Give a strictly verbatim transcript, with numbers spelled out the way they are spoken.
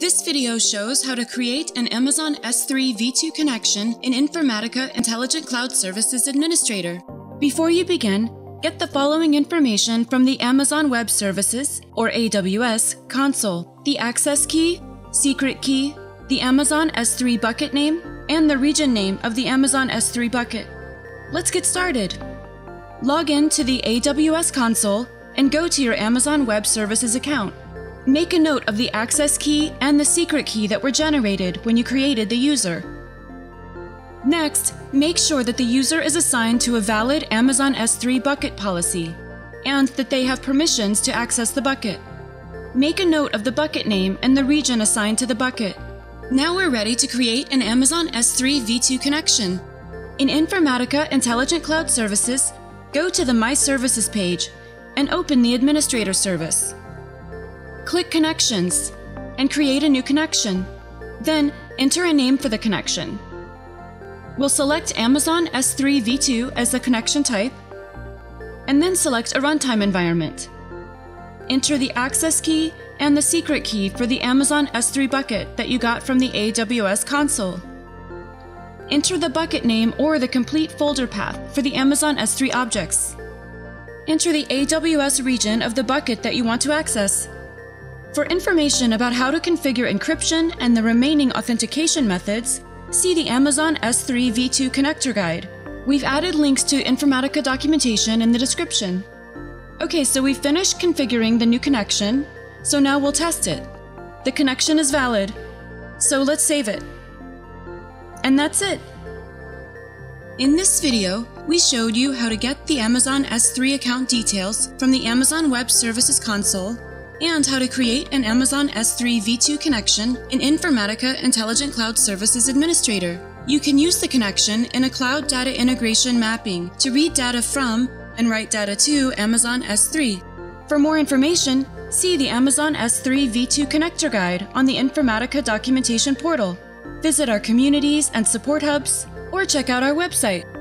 This video shows how to create an Amazon S three V two connection in Informatica Intelligent Cloud Services Administrator. Before you begin, get the following information from the Amazon Web Services, or A W S, console: the access key, secret key, the Amazon S three bucket name, and the region name of the Amazon S three bucket. Let's get started. Log in to the A W S console and go to your Amazon Web Services account. Make a note of the access key and the secret key that were generated when you created the user. Next, make sure that the user is assigned to a valid Amazon S three bucket policy and that they have permissions to access the bucket. Make a note of the bucket name and the region assigned to the bucket. Now we're ready to create an Amazon S three V two connection. In Informatica Intelligent Cloud Services, go to the My Services page and open the Administrator service. Click Connections and create a new connection. Then enter a name for the connection. We'll select Amazon S three V two as the connection type and then select a runtime environment. Enter the access key and the secret key for the Amazon S three bucket that you got from the A W S console. Enter the bucket name or the complete folder path for the Amazon S three objects. Enter the A W S region of the bucket that you want to access. For information about how to configure encryption and the remaining authentication methods, see the Amazon S three V two Connector Guide. We've added links to Informatica documentation in the description. Okay, so we've finished configuring the new connection, so now we'll test it. The connection is valid, so let's save it. And that's it. In this video, we showed you how to get the Amazon S three account details from the Amazon Web Services console, and how to create an Amazon S three V two connection in Informatica Intelligent Cloud Services Administrator. You can use the connection in a Cloud Data Integration mapping to read data from and write data to Amazon S three. For more information, see the Amazon S three V two Connector Guide on the Informatica documentation portal. Visit our communities and support hubs, or check out our website.